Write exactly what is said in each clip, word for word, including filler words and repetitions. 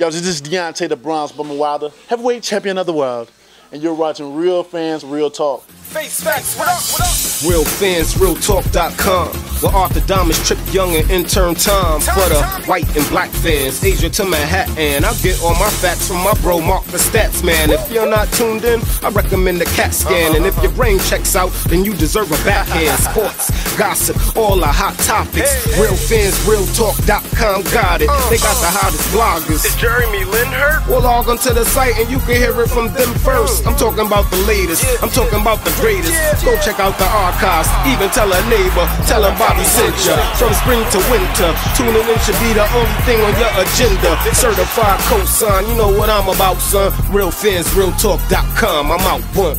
Yo, this is Deontay the Bronze Bomber Wilder, heavyweight champion of the world, and you're watching Real Fans Real Talk. Face, face, what up, what up? Real Fans Real Talk dot com, where Arthur Domus, Tripp Young, and Intern Tom, for the white and black fans, Asia to Manhattan. I get all my facts from my bro, Mark the Stats Man. If you're not tuned in, I recommend the CAT scan. And if your brain checks out, then you deserve a backhand. Sports, gossip, all the hot topics. Real Fans Real Talk dot com got it. They got the hottest bloggers. Is Jeremy Lin hurt? Well, log onto the site and you can hear it from them first. I'm talking about the latest. I'm talking about the greatest. Go check out the archives. Even tell a neighbor. Tell a Bobby sent ya. From spring to winter, tuning in should be the only thing on your agenda. Certified cosign. You know what I'm about, son. Real Fans Real Talk dot com. I'm out. One.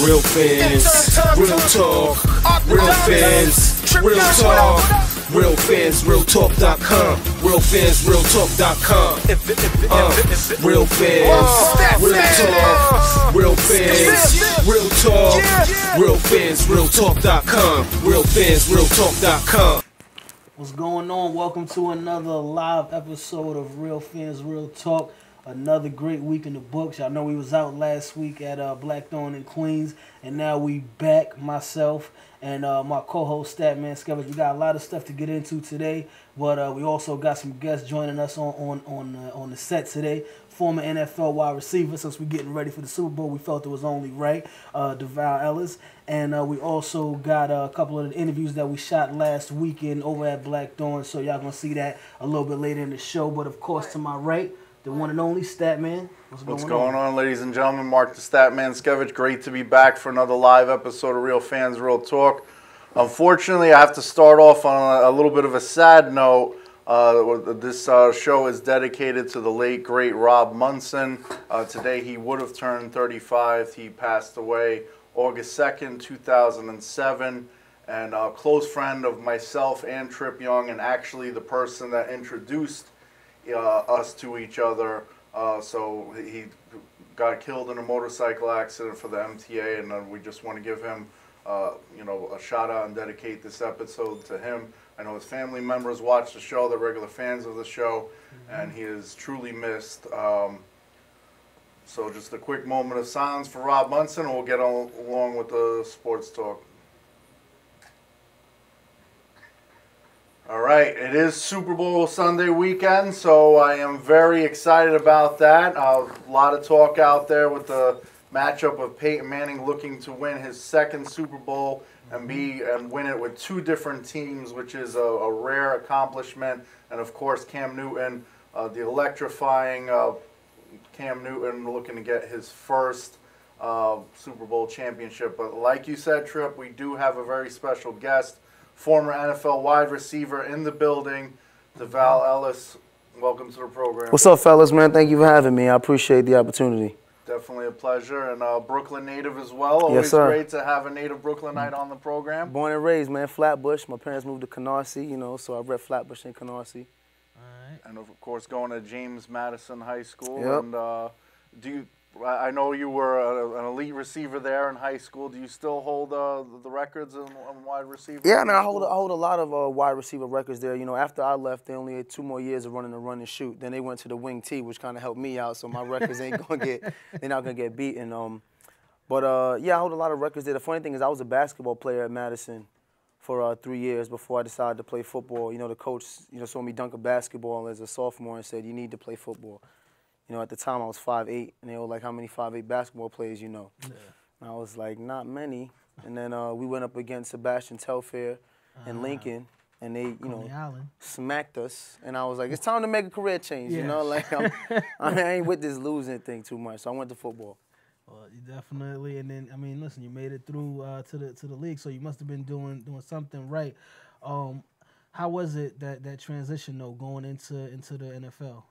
Real fans. Real talk. Real fans. Real talk. Real Fans Real Talk dot com. Real Fans Real Talk dot com. Uh, Real Fans. Real Talk. Real Fans. Real Talk. Real Fans Real Talk dot com. Real Fans Real Talk dot com. What's going on? Welcome to another live episode of Real Fans Real Talk. Another great week in the books. I know we was out last week at uh, Blackthorn in Queens, and now we back, myself and uh, my co-host Statman Skevich. We got a lot of stuff to get into today, but uh, we also got some guests joining us on on on, uh, on the set today. Former N F L wide receiver, since we're getting ready for the Super Bowl, we felt it was only right, uh, DeVale Ellis. And uh, we also got uh, a couple of the interviews that we shot last weekend over at Blackthorn, so y'all going to see that a little bit later in the show. But, of course, to my right, the one and only Statman. What's going, What's going on? on, ladies and gentlemen? Mark the Statman Skevich. Great to be back for another live episode of Real Fans, Real Talk. Unfortunately, I have to start off on a, a little bit of a sad note. Uh, this uh, show is dedicated to the late, great Rob Munson. Uh, today, he would have turned thirty-five. He passed away August second, two thousand seven. And a close friend of myself and Tripp Young, and actually the person that introduced Uh, us to each other. Uh, so he got killed in a motorcycle accident for the M T A, and uh, we just want to give him, uh, you know, a shout out and dedicate this episode to him. I know his family members watch the show; they're regular fans of the show, mm-hmm. and he is truly missed. Um, so just a quick moment of silence for Rob Munson, and we'll get on, along with the sports talk. All right, it is Super Bowl Sunday weekend, so I am very excited about that. Uh, a lot of talk out there with the matchup of Peyton Manning looking to win his second Super Bowl and be and win it with two different teams, which is a, a rare accomplishment. And of course, Cam Newton, uh, the electrifying uh, Cam Newton, looking to get his first uh, Super Bowl championship. But like you said, Tripp, we do have a very special guest. Former N F L wide receiver in the building, DeVale Ellis. Welcome to the program. What's up, fellas, man? Thank you for having me. I appreciate the opportunity. Definitely a pleasure. And a uh, Brooklyn native as well. Always yes, sir. Great to have a native Brooklynite on the program. Born and raised, man. Flatbush. My parents moved to Canarsie, you know, so I read Flatbush in Canarsie. All right. And, of course, going to James Madison High School. Yep. And uh, do you... I know you were an elite receiver there in high school. Do you still hold uh, the records on wide receiver? Yeah, I mean, I hold, I hold a lot of uh, wide receiver records there. You know, after I left, they only had two more years of running the run and shoot. Then they went to the wing T, which kind of helped me out, so my records ain't going to get, they're not going to get beaten. Um, but, uh, yeah, I hold a lot of records there. The funny thing is I was a basketball player at Madison for uh, three years before I decided to play football. You know, the coach, you know, saw me dunk a basketball as a sophomore and said, you need to play football. You know, at the time I was five eight, and they were like, how many five eight basketball players you know? Yeah. And I was like, not many. And then uh, we went up against Sebastian Telfair and uh, Lincoln, and they, you Coney know, Island. smacked us. And I was like, it's time to make a career change, yeah. you know? Like, I'm, I, mean, I ain't with this losing thing too much, so I went to football. Well, you definitely, and then, I mean, listen, you made it through uh, to the to the league, so you must have been doing doing something right. Um, how was it, that, that transition, though, going into, into the N F L?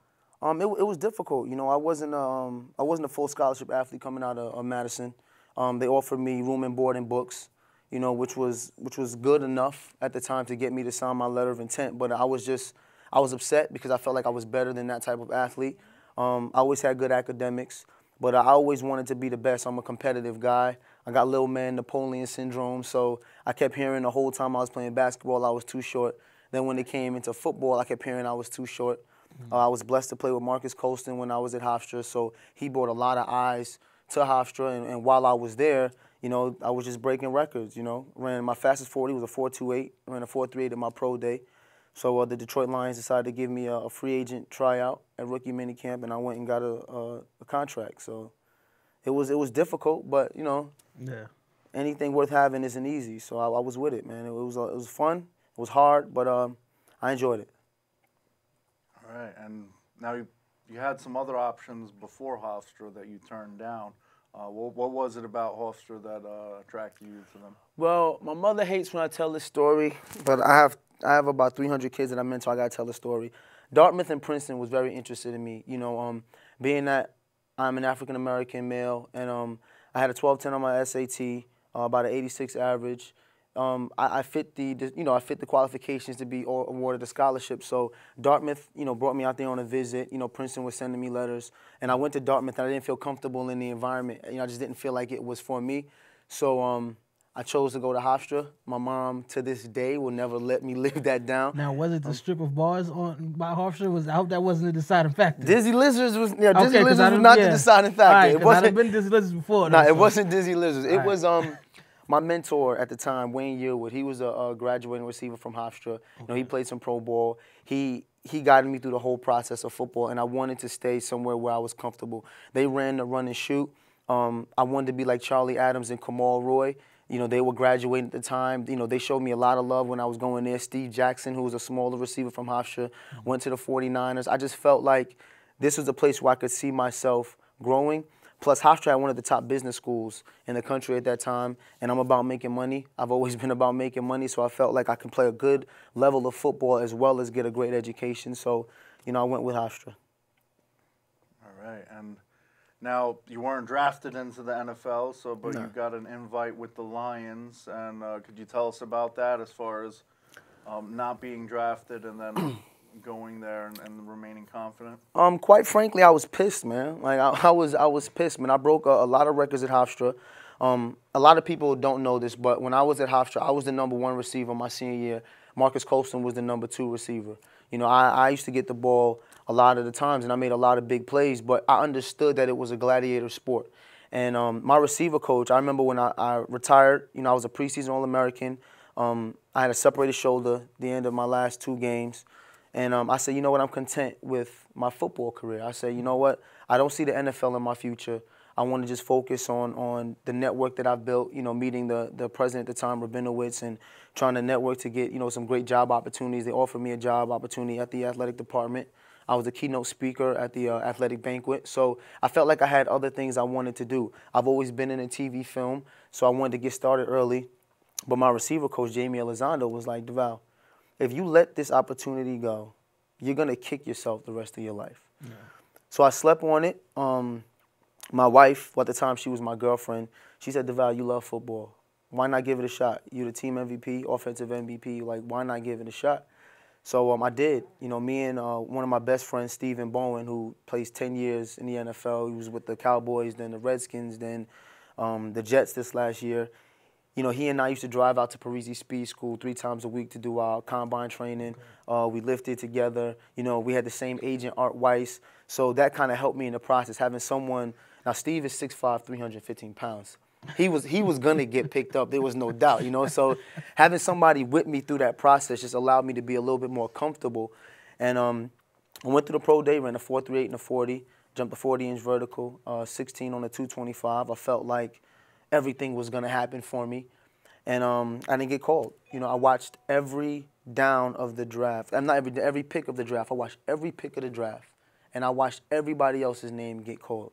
Um, it, it was difficult, you know. I wasn't um, I wasn't a full scholarship athlete coming out of, of Madison. Um, they offered me room and board and books, you know, which was which was good enough at the time to get me to sign my letter of intent. But I was just I was upset because I felt like I was better than that type of athlete. Um, I always had good academics, but I always wanted to be the best. I'm a competitive guy. I got little man Napoleon syndrome, so I kept hearing the whole time I was playing basketball I was too short. Then when it came into football, I kept hearing I was too short. Mm-hmm. uh, I was blessed to play with Marcus Colston when I was at Hofstra, so he brought a lot of eyes to Hofstra, and, and while I was there, you know, I was just breaking records, you know. Ran my fastest forty was a four two eight, ran a four three eight at my pro day. So uh, the Detroit Lions decided to give me a, a free agent tryout at rookie minicamp, and I went and got a, a, a contract. So it was it was difficult, but you know, yeah. Anything worth having isn't easy. So I, I was with it, man. It, it was uh, it was fun. It was hard, but um, I enjoyed it. All right, and now you you had some other options before Hofstra that you turned down. Uh, what, what was it about Hofstra that uh, attracted you to them? Well, my mother hates when I tell this story, but I have. I have about three hundred kids that I mentor. I gotta tell the story. Dartmouth and Princeton was very interested in me. You know, um, being that I'm an African American male, and um, I had a twelve ten on my S A T, uh, about an eighty-six average. Um, I, I fit the, the, you know, I fit the qualifications to be awarded a scholarship. So Dartmouth, you know, brought me out there on a visit. You know, Princeton was sending me letters, and I went to Dartmouth, and I didn't feel comfortable in the environment. You know, I just didn't feel like it was for me. So. Um, I chose to go to Hofstra. My mom, to this day, will never let me live that down. Now, was it the um, strip of bars on by Hofstra? Was I hope that wasn't the deciding factor. Dizzy Lizards was yeah. Dizzy okay, Lizards was not yeah. the deciding factor. Right, it wasn't. I've been Dizzy Lizards before. No, nah, it wasn't Dizzy Lizards. It right. was um, my mentor at the time, Wayne Yearwood. He was a, a graduating receiver from Hofstra. Okay. You know, he played some pro ball. He he guided me through the whole process of football, and I wanted to stay somewhere where I was comfortable. They ran the run and shoot. Um, I wanted to be like Charlie Adams and Kamal Roy. You know, they were graduating at the time. You know, they showed me a lot of love when I was going there. Steve Jackson, who was a smaller receiver from Hofstra, mm-hmm. went to the forty-niners. I just felt like this was a place where I could see myself growing. Plus, Hofstra had one of the top business schools in the country at that time, and I'm about making money. I've always been about making money, so I felt like I could play a good level of football as well as get a great education. So, you know, I went with Hofstra. All right, and... Now, you weren't drafted into the N F L, so but no. you got an invite with the Lions, and uh, could you tell us about that as far as um, not being drafted and then going there and, and remaining confident? Um, quite frankly, I was pissed, man. Like I, I was, I was pissed, man. I broke a, a lot of records at Hofstra. Um, a lot of people don't know this, but when I was at Hofstra, I was the number one receiver my senior year. Marcus Colston was the number two receiver. You know, I, I used to get the ball a lot of the times, and I made a lot of big plays, but I understood that it was a gladiator sport. And um, my receiver coach, I remember when I, I retired, you know, I was a preseason All-American. Um, I had a separated shoulder the end of my last two games. And um, I said, you know what, I'm content with my football career. I said, you know what, I don't see the N F L in my future. I want to just focus on on the network that I've built, you know, meeting the, the president at the time, Rabinowitz, and trying to network to get, you know, some great job opportunities. They offered me a job opportunity at the athletic department. I was a keynote speaker at the uh, athletic banquet. So I felt like I had other things I wanted to do. I've always been in a T V film, so I wanted to get started early. But my receiver coach, Jamie Elizondo, was like, DeVale, if you let this opportunity go, you're going to kick yourself the rest of your life. Yeah. So I slept on it. Um, My wife, well, at the time she was my girlfriend, she said, DeVale, you love football. Why not give it a shot? You're the team M V P, offensive M V P. Like, why not give it a shot? So um, I did. You know, me and uh, one of my best friends, Stephen Bowen, who plays ten years in the N F L. He was with the Cowboys, then the Redskins, then um, the Jets this last year. You know, he and I used to drive out to Parisi Speed School three times a week to do our combine training. Okay. Uh, we lifted together. You know, we had the same agent, Art Weiss. So that kind of helped me in the process, having someone. Now, Steve is six five, three hundred fifteen pounds. He was, he was going to get picked up. There was no doubt, you know. So having somebody with me through that process just allowed me to be a little bit more comfortable. And um, I went through the pro day, ran a four three eight and a forty, jumped the forty-inch vertical, uh, sixteen on the two twenty-five. I felt like everything was going to happen for me. And um, I didn't get called. You know, I watched every down of the draft. I'm not every, every pick of the draft. I watched every pick of the draft. And I watched everybody else's name get called.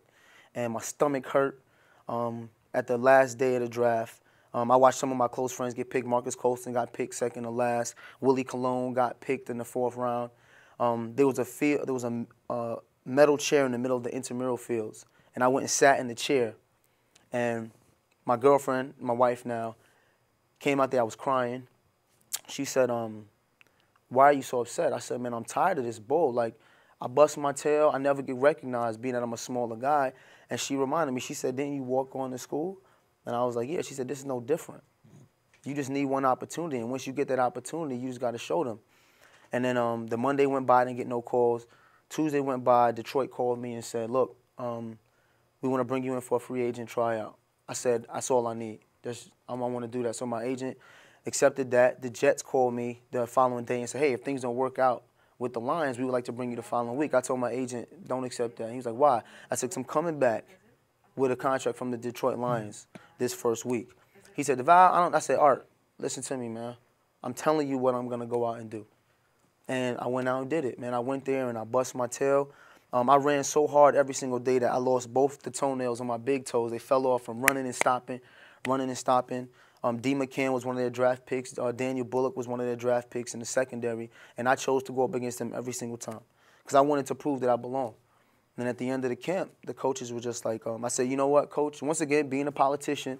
And my stomach hurt um, at the last day of the draft. Um, I watched some of my close friends get picked. Marcus Colston got picked second to last. Willie Colon got picked in the fourth round. Um, there was a field, there was a uh, metal chair in the middle of the intramural fields, and I went and sat in the chair. And my girlfriend, my wife now, came out there. I was crying. She said, um, "Why are you so upset?" I said, "Man, I'm tired of this bull. Like, I bust my tail. I never get recognized, being that I'm a smaller guy." And she reminded me, she said, "Didn't you walk on to school?" And I was like, "Yeah." She said, "This is no different. You just need one opportunity. And once you get that opportunity, you just got to show them." And then um, the Monday went by, I didn't get no calls. Tuesday went by, Detroit called me and said, look, um, we want to bring you in for a free agent tryout. I said, that's all I need. That's, I want to do that. So my agent accepted that. The Jets called me the following day and said, hey, if things don't work out with the Lions, we would like to bring you the following week. I told my agent, don't accept that. He was like, why? I said, 'cause I'm coming back with a contract from the Detroit Lions this first week. He said, DeVale, I don't, I said, Art, listen to me, man. I'm telling you what I'm going to go out and do. And I went out and did it, man. I went there and I bust my tail. Um, I ran so hard every single day that I lost both the toenails on my big toes. They fell off from running and stopping, running and stopping. Um, D. McCann was one of their draft picks. Uh, Daniel Bullock was one of their draft picks in the secondary. And I chose to go up against them every single time because I wanted to prove that I belonged. And at the end of the camp, the coaches were just like, um, I said, you know what, coach? Once again, being a politician,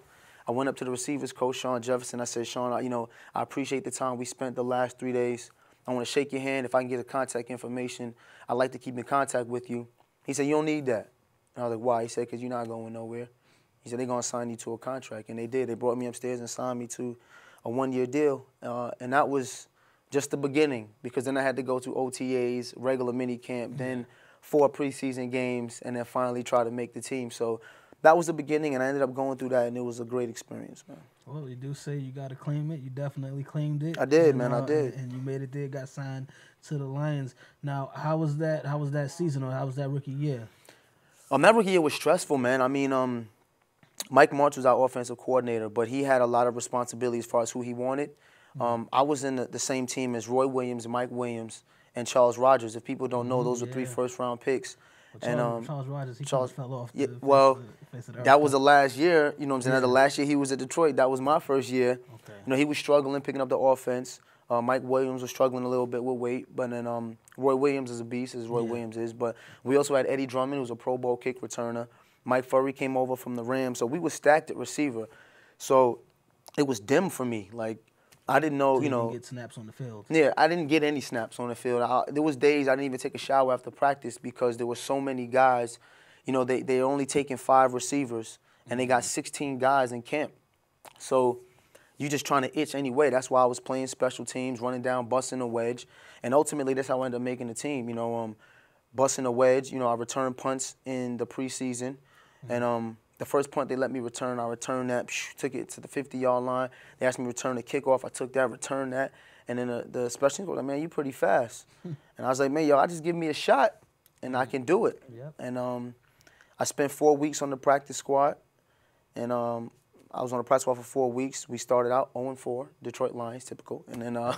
I went up to the receivers coach, Sean Jefferson. I said, Sean, I, you know, I appreciate the time we spent the last three days. I want to shake your hand. If I can get the contact information, I'd like to keep in contact with you. He said, you don't need that. And I was like, why? He said, because you're not going nowhere. He said, they're going to sign you to a contract. And they did. They brought me upstairs and signed me to a one-year deal. Uh, and that was just the beginning, because then I had to go to O T As, regular mini camp, mm-hmm. then four preseason games, and then finally try to make the team. So that was the beginning, and I ended up going through that, and it was a great experience, man. Well, they do say you got to claim it. You definitely claimed it. I did, and, man. Uh, I did. And you made it there, got signed to the Lions. Now, how was that How was that season, or how was that rookie year? Um, that rookie year was stressful, man. I mean, um, Mike March was our offensive coordinator, but he had a lot of responsibility as far as who he wanted. Mm-hmm. um, I was in the, the same team as Roy Williams, Mike Williams, and Charles Rogers. If people don't know, those yeah. were three first-round picks. Well, Charles, and um, Charles Rogers, he Charles, fell off. The yeah, well, face of the, face of the that was the last year. You know what I'm saying? Yeah. The last year he was at Detroit. That was my first year. Okay. You know, he was struggling picking up the offense. Uh, Mike Williams was struggling a little bit with weight, but then um, Roy Williams is a beast, as Roy yeah. Williams is. But we also had Eddie Drummond, who was a Pro Bowl kick returner. Mike Furry came over from the Rams, so we were stacked at receiver. So it was dim for me, like. I didn't know, so you, you know. You didn't get snaps on the field. Yeah, I didn't get any snaps on the field. I, there was days I didn't even take a shower after practice because there were so many guys. You know, they, they're only taking five receivers, and they got sixteen guys in camp. So you're just trying to itch anyway. That's why I was playing special teams, running down, busting a wedge. And ultimately, that's how I ended up making the team, you know, um, busting a wedge. You know, I returned punts in the preseason, mm-hmm. and um. The first punt they let me return, I returned that, psh, took it to the fifty-yard line. They asked me to return the kickoff. I took that, returned that. And then the, the special teams were like, man, you pretty fast. and I was like, man, y'all just give me a shot, and I can do it. Yep. And um, I spent four weeks on the practice squad. And um, I was on the practice squad for four weeks. We started out oh and four, Detroit Lions, typical. And then uh,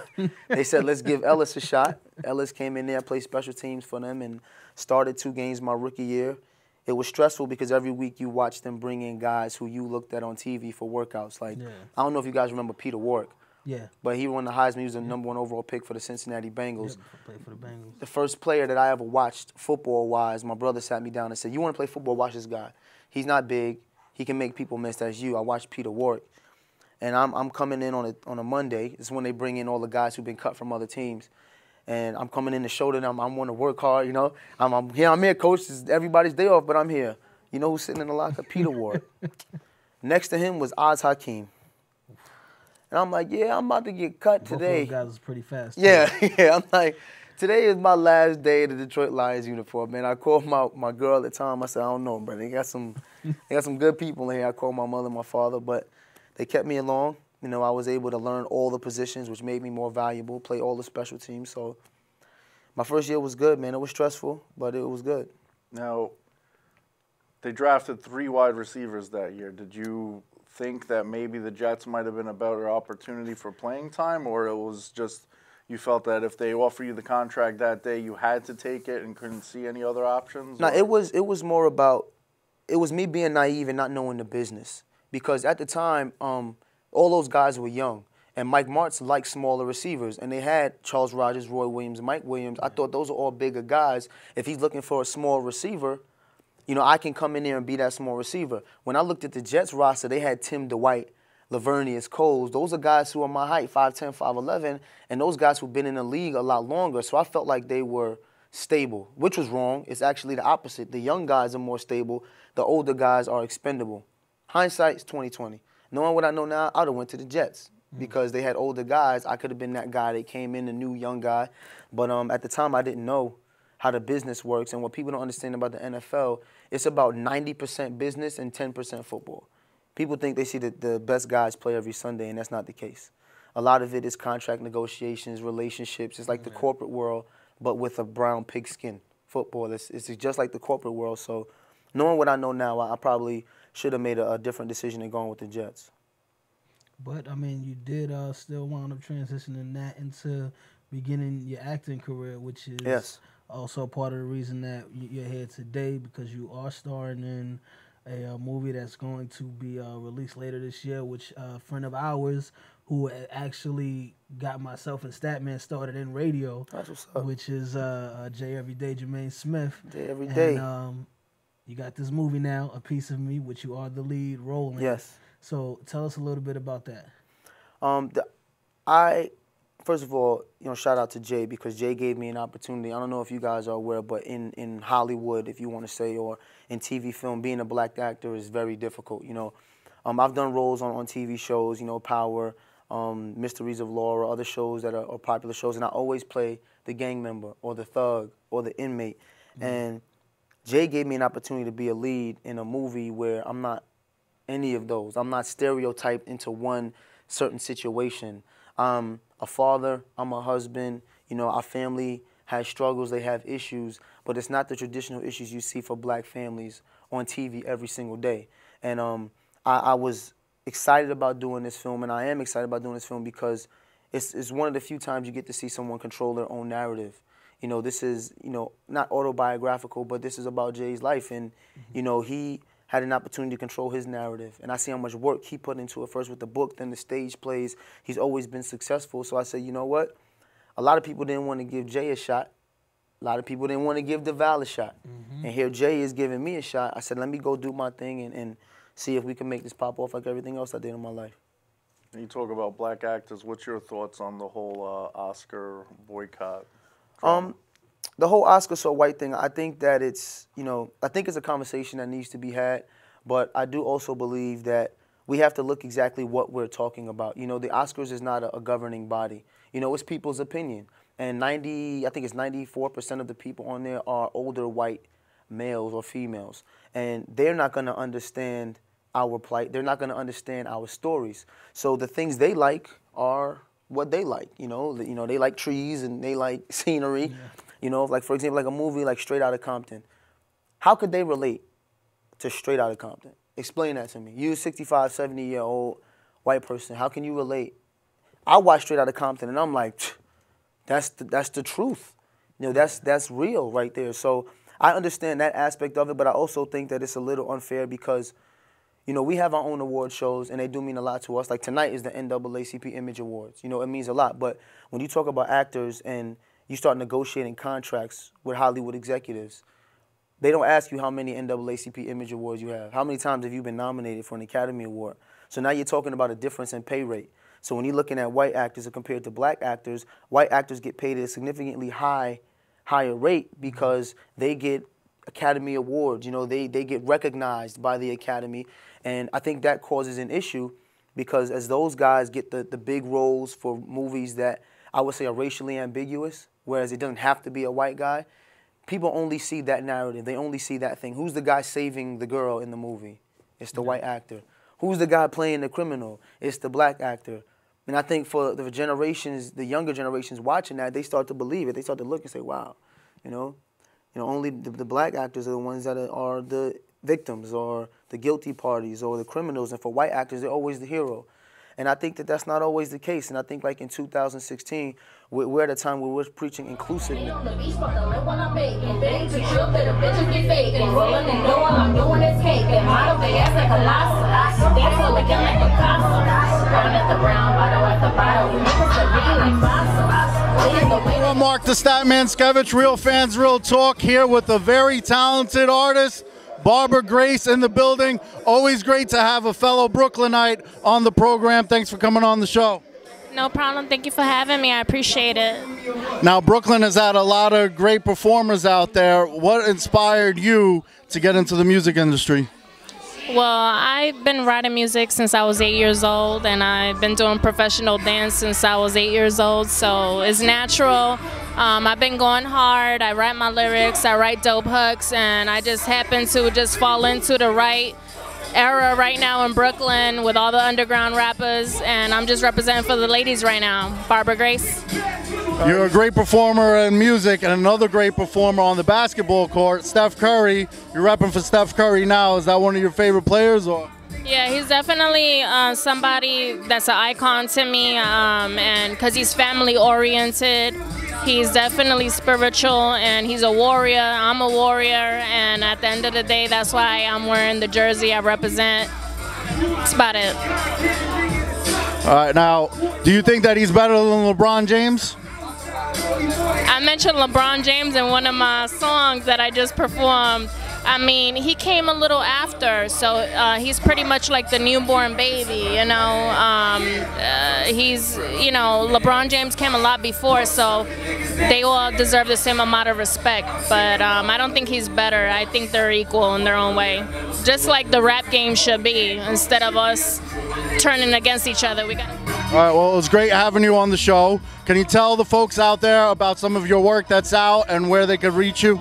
they said, let's give Ellis a shot. Ellis came in there, played special teams for them, and started two games my rookie year. It was stressful because every week you watch them bring in guys who you looked at on T V for workouts. Like, yeah. I don't know if you guys remember Peter Warrick. Yeah. But he won the Heisman. He was the yeah. number one overall pick for the Cincinnati Bengals. Yeah, played for the Bengals. The first player that I ever watched football-wise, my brother sat me down and said, you want to play football? Watch this guy. He's not big. He can make people miss. That's you. I watched Peter Warrick. And I'm, I'm coming in on a, on a Monday. It's when they bring in all the guys who've been cut from other teams. And I'm coming in to show them I'm, I'm want to work hard, you know. I'm, I'm here, I'm here, coach. It's everybody's day off, but I'm here. You know who's sitting in the locker? Peter Ward. Next to him was Oz Hakeem. And I'm like, yeah, I'm about to get cut Both today. Those guys was pretty fast. Yeah, too. yeah. I'm like, today is my last day in the Detroit Lions uniform, man. I called my, my girl at the time. I said, I don't know, brother. They got some, they got some good people in here. I called my mother and my father, but they kept me along. You know, I was able to learn all the positions, which made me more valuable, play all the special teams. So my first year was good, man. It was stressful, but it was good. Now, they drafted three wide receivers that year. Did you think that maybe the Jets might have been a better opportunity for playing time, or it was just you felt that if they offer you the contract that day, you had to take it and couldn't see any other options? No, it was, it was more about – it was me being naive and not knowing the business because at the time um, – all those guys were young, and Mike Martz liked smaller receivers, and they had Charles Rogers, Roy Williams, Mike Williams. I thought those are all bigger guys. If he's looking for a small receiver, you know, I can come in there and be that small receiver. When I looked at the Jets roster, they had Tim Dwight, Lavernius Coles. Those are guys who are my height, five ten, five eleven, and those guys who've been in the league a lot longer, so I felt like they were stable, which was wrong. It's actually the opposite. The young guys are more stable. The older guys are expendable. Hindsight's twenty twenty. Knowing what I know now, I would have went to the Jets because they had older guys. I could have been that guy that came in, the new young guy. But um, at the time, I didn't know how the business works. And what people don't understand about the N F L, it's about ninety percent business and ten percent football. People think they see the, the best guys play every Sunday, and that's not the case. A lot of it is contract negotiations, relationships. It's like mm-hmm. the corporate world, but with a brown pigskin football. It's, it's just like the corporate world. So knowing what I know now, I, I probably should have made a, a different decision than going with the Jets. But, I mean, you did uh, still wind up transitioning that into beginning your acting career, which is yes. also part of the reason that you're here today, because you are starring in a uh, movie that's going to be uh, released later this year, which uh, a friend of ours who actually got myself and Statman started in radio, that's what's up. Which is uh, uh, J Everyday Jermaine Smith. J Everyday. And, um, you got this movie now, A Piece of Me, which you are the lead role in. Yes. So tell us a little bit about that. Um, the, I, first of all, you know, shout out to Jay, because Jay gave me an opportunity. I don't know if you guys are aware, but in, in Hollywood, if you want to say, or in T V film, being a black actor is very difficult. You know, um, I've done roles on, on T V shows, you know, Power, um, Mysteries of Law, or other shows that are, are popular shows, and I always play the gang member or the thug or the inmate. Mm-hmm. And Jay gave me an opportunity to be a lead in a movie where I'm not any of those. I'm not stereotyped into one certain situation. I'm a father, I'm a husband, you know, our family has struggles, they have issues, but it's not the traditional issues you see for black families on T V every single day. And um, I, I was excited about doing this film, and I am excited about doing this film, because it's, it's one of the few times you get to see someone control their own narrative. You know, this is, you know, not autobiographical, but this is about Jay's life, and, mm-hmm. you know, he had an opportunity to control his narrative. And I see how much work he put into it, first with the book, then the stage plays. He's always been successful. So I said, you know what? A lot of people didn't want to give Jay a shot. A lot of people didn't want to give DeVale a shot. Mm-hmm. And here Jay is giving me a shot. I said, let me go do my thing and, and see if we can make this pop off like everything else I did in my life. You talk about black actors. What's your thoughts on the whole uh, Oscar boycott? Um. The whole Oscar so white thing, I think that it's, you know, I think it's a conversation that needs to be had, but I do also believe that we have to look exactly what we're talking about. You know, the Oscars is not a, a governing body. You know, it's people's opinion. And ninety, I think it's ninety-four percent of the people on there are older white males or females. And they're not going to understand our plight. They're not going to understand our stories. So the things they like are what they like, you know. You know, they like trees and they like scenery. Yeah. You know, like, for example, like a movie like Straight Outta Compton. How could they relate to Straight Outta Compton? Explain that to me. You, sixty-five, seventy-year-old white person, how can you relate? I watch Straight Outta Compton, and I'm like, that's the, that's the truth. You know, that's, that's real right there. So I understand that aspect of it, but I also think that it's a little unfair because, you know, we have our own award shows, and they do mean a lot to us. Like, tonight is the N double A C P Image Awards. You know, it means a lot. But when you talk about actors and you start negotiating contracts with Hollywood executives, they don't ask you how many N double A C P Image Awards you have. How many times have you been nominated for an Academy Award? So now you're talking about a difference in pay rate. So when you're looking at white actors compared to black actors, white actors get paid at a significantly high, higher rate because they get Academy Awards. You know, they, they get recognized by the Academy. And I think that causes an issue because as those guys get the, the big roles for movies that I would say are racially ambiguous, whereas it doesn't have to be a white guy, people only see that narrative. They only see that thing. Who's the guy saving the girl in the movie? It's the white actor. Who's the guy playing the criminal? It's the black actor. And I think for the generations, the younger generations watching that, they start to believe it. They start to look and say, wow, you know, you know, only the, the black actors are the ones that are, are the victims or the guilty parties or the criminals. And for white actors, they're always the hero. And I think that that's not always the case. And I think like in two thousand sixteen, we're at a time where we're preaching inclusiveness. I'm Mark the Statman Skevich, Real Fans Real Talk, here with a very talented artist, Barbara Grace, in the building. Always great to have a fellow Brooklynite on the program. Thanks for coming on the show. No problem. Thank you for having me. I appreciate it. Now, Brooklyn has had a lot of great performers out there. What inspired you to get into the music industry? Well, I've been writing music since I was eight years old, and I've been doing professional dance since I was eight years old, so it's natural. Um, I've been going hard. I write my lyrics, I write dope hooks, and I just happen to just fall into the right era right now in Brooklyn with all the underground rappers, and I'm just representing for the ladies right now. Barbara Grace. You're a great performer in music and another great performer on the basketball court, Steph Curry. You're repping for Steph Curry now. Is that one of your favorite players? Or? Yeah, he's definitely uh, somebody that's an icon to me, um, and because he's family-oriented, he's definitely spiritual, and he's a warrior. I'm a warrior, and at the end of the day, that's why I'm wearing the jersey I represent. That's about it. All right, now, do you think that he's better than LeBron James? I mentioned LeBron James in one of my songs that I just performed. I mean, he came a little after, so uh, he's pretty much like the newborn baby, you know. Um, uh, he's, you know, LeBron James came a lot before, so they all deserve the same amount of respect. But um, I don't think he's better. I think they're equal in their own way, just like the rap game should be. Instead of us turning against each other, we got. All right, well, it was great having you on the show. Can you tell the folks out there about some of your work that's out and where they could reach you?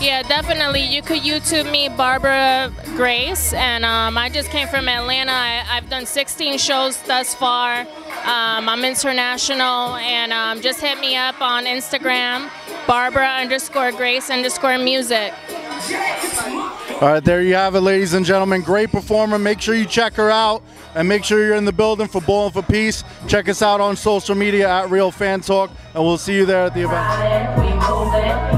Yeah, definitely. You could YouTube me, Barbara Grace, and um, I just came from Atlanta. I, I've done sixteen shows thus far. Um, I'm international, and um, just hit me up on Instagram, Barbara underscore Grace underscore music. All right, there you have it, ladies and gentlemen. Great performer. Make sure you check her out, and make sure you're in the building for Ballin' for Peace. Check us out on social media at Real Fan Talk, and we'll see you there at the event.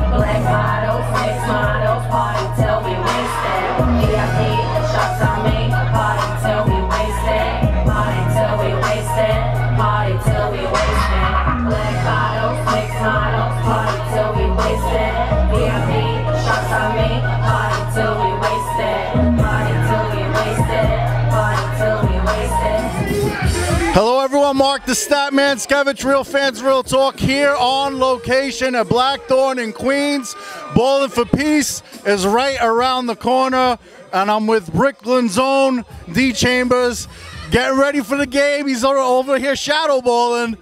Hello everyone, Mark the Statman Skevich, Real Fans Real Talk, here on location at Blackthorn in Queens. Ballin' for Peace is right around the corner, and I'm with Brooklyn's own D Chambers, getting ready for the game. He's over here shadow balling.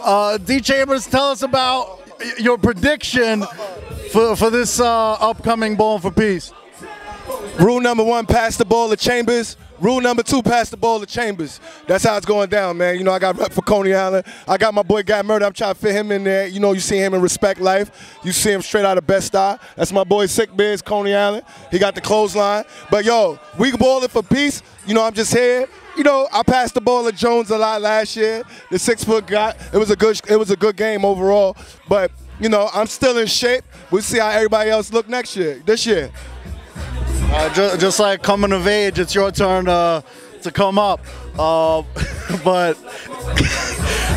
Uh, D Chambers, tell us about your prediction for, for this uh, upcoming Ballin' for Peace. Rule number one, pass the ball to Chambers. Rule number two, pass the ball to Chambers. That's how it's going down, man. You know, I got rep for Coney Island. I got my boy Guy Murder. I'm trying to fit him in there. You know, you see him in Respect Life. You see him straight out of Best Eye. That's my boy Sick Biz, Coney Island. He got the clothesline. But, yo, we balling for peace. You know, I'm just here. You know, I passed the ball to Jones a lot last year. The six-foot guy. It was a good, it was a good game overall. But, you know, I'm still in shape. We'll see how everybody else look next year, this year. Uh, just, just like coming of age, it's your turn uh, to come up. Uh, but